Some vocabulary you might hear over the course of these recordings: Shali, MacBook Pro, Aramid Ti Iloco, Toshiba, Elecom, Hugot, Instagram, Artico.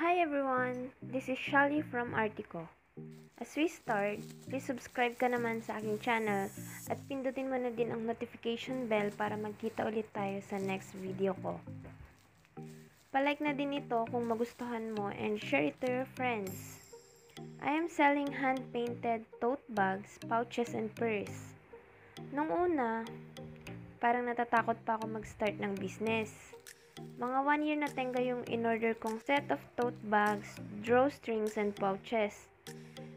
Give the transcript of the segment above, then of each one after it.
Hi everyone! This is Shali from Artico. As we start, please subscribe ka naman sa aking channel at pindutin mo na din ang notification bell para magkita ulit tayo sa next video ko. Palike na din ito kung magustuhan mo and share it to your friends. I am selling hand-painted tote bags, pouches, and purse. Nung una, parang natatakot pa ako mag-start ng business. Mga 1 year na tenga yung in-order kong set of tote bags, drawstrings, and pouches.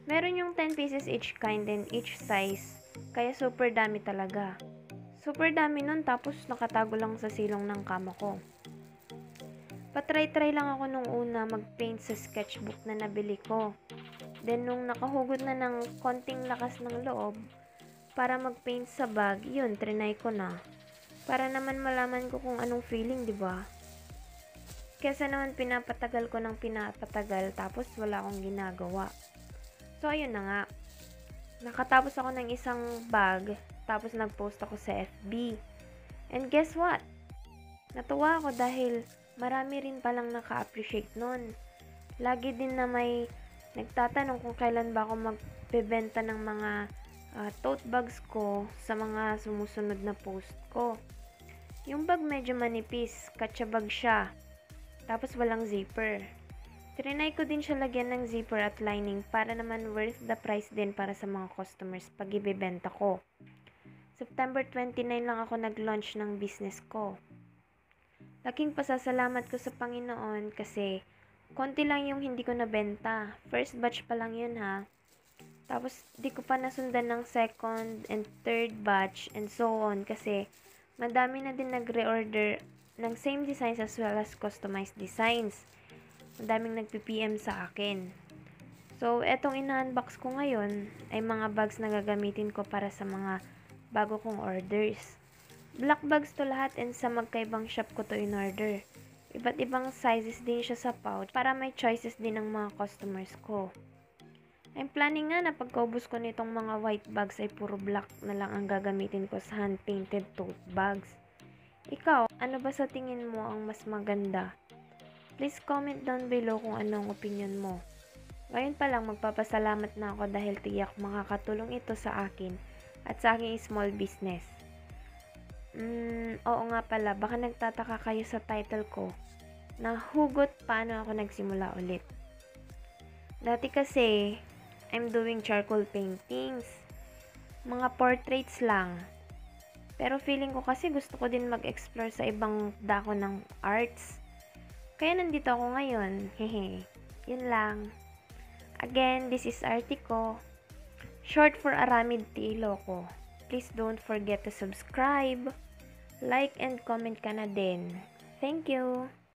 Meron yung 10 pieces each kind and each size, kaya super dami talaga. Super dami nun, tapos nakatago lang sa silong ng kama ko. Patry-try lang ako nung una mag-paint sa sketchbook na nabili ko. Then nung nakahugod na ng konting lakas ng loob, para mag-paint sa bag, yun, trinay ko na. Para naman malaman ko kung anong feeling, diba? Kesa naman pinapatagal ko ng pinapatagal tapos wala akong ginagawa. So, ayun na nga. Nakatapos ako ng isang bag tapos nagpost ako sa FB. And guess what? Natuwa ako dahil marami rin palang naka-appreciate nun. Lagi din na may nagtatanong kung kailan ba ako magbebenta ng mga tote bags ko sa mga sumusunod na post ko. Yung bag medyo manipis, katsyabag siya, tapos walang zipper. Trinay ko din siya lagyan ng zipper at lining para naman worth the price din para sa mga customers pag ibibenta ko. September 29 lang ako nag-launch ng business ko. Laking pasasalamat ko sa Panginoon kasi konti lang yung hindi ko nabenta. First batch pa lang yun ha. Tapos, di ko pa nasundan ng second and third batch and so on kasi madami na din nag-reorder ng same designs as well as customized designs. Madaming nag-PPM sa akin. So, etong ina-unbox ko ngayon ay mga bags na gagamitin ko para sa mga bago kong orders. Black bags to lahat and sa magkaibang shop ko to in-order. Iba't ibang sizes din siya sa pouch para may choices din ng mga customers ko. I'm planning nga na pagkaubos ko nitong mga white bags ay puro black na lang ang gagamitin ko sa hand-painted tote bags. Ikaw, ano ba sa tingin mo ang mas maganda? Please comment down below kung ano ang opinion mo. Ngayon pa lang magpapasalamat na ako dahil tiyak makakatulong ito sa akin at sa aking small business. Oo nga pala, baka nagtataka kayo sa title ko na hugot paano ako nagsimula ulit. Dati kasi, I'm doing charcoal paintings, mga portraits lang. Pero feeling ko kasi gusto ko din mag-explore sa ibang dako ng arts. Kaya nandito ako ngayon, hehe, yun lang. Again, this is Artico, short for Aramid Ti Iloco. Please don't forget to subscribe, like, and comment ka na din. Thank you!